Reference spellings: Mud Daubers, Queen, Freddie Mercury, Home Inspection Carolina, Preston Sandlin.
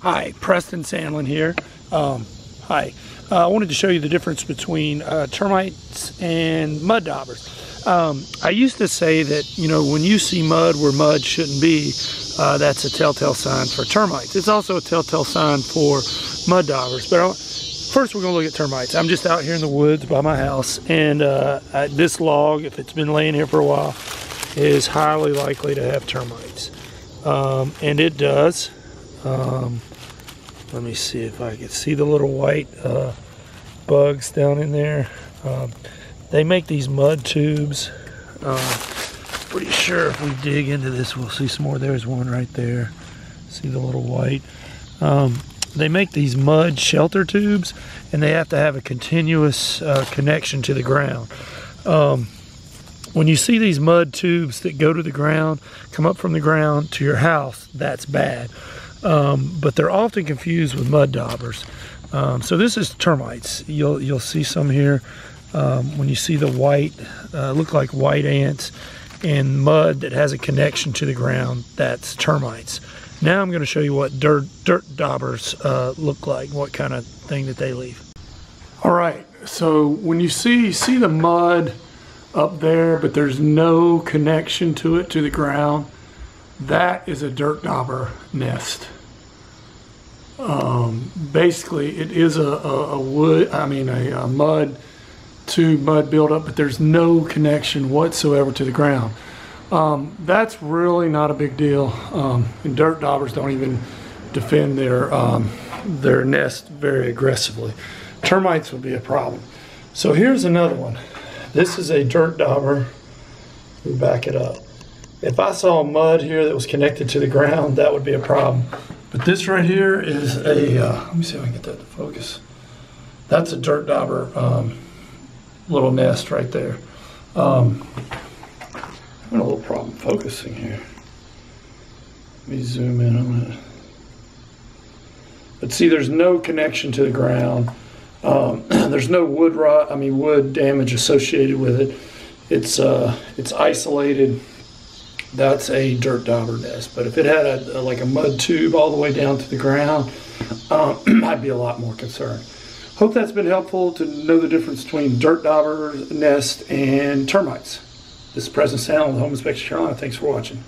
Hi, Preston Sandlin here. I wanted to show you the difference between termites and mud daubers. I used to say that, you know, when you see mud where mud shouldn't be, that's a telltale sign for termites. It's also a telltale sign for mud daubers. But first we're going to look at termites. I'm just out here in the woods by my house, and this log, if it's been laying here for a while, is highly likely to have termites. And it does. Let me see if I can see the little white bugs down in there. They make these mud tubes. Pretty sure if we dig into this, we'll see some more. There's one right there. See the little white. They make these mud shelter tubes, and they have to have a continuous connection to the ground. When you see these mud tubes that go to the ground, come up from the ground to your house, that's bad. But they're often confused with mud daubers. So this is termites. You'll see some here. When you see the white, look like white ants, and mud that has a connection to the ground, that's termites. Now I'm going to show you what dirt daubers look like, what kind of thing that they leave. All right, so when you see the mud up there, but there's no connection to it to the ground, that is a dirt dauber nest. Basically, it is a mud to mud buildup, but there's no connection whatsoever to the ground. That's really not a big deal. And dirt daubers don't even defend their nest very aggressively. Termites would be a problem. So here's another one. This is a dirt dauber. We back it up. If I saw mud here that was connected to the ground, that would be a problem. But this right here is a, let me see if I can get that to focus. That's a dirt dauber little nest right there. I'm having a little problem focusing here. Let me zoom in on it. But see, there's no connection to the ground. There's no wood rot, wood damage associated with it. It's isolated. That's a dirt dauber nest. But if it had like a mud tube all the way down to the ground, I'd be a lot more concerned. Hope that's been helpful to know the difference between dirt dauber nest and termites. This is Preston Sandlin with Home Inspection Carolina. Thanks for watching.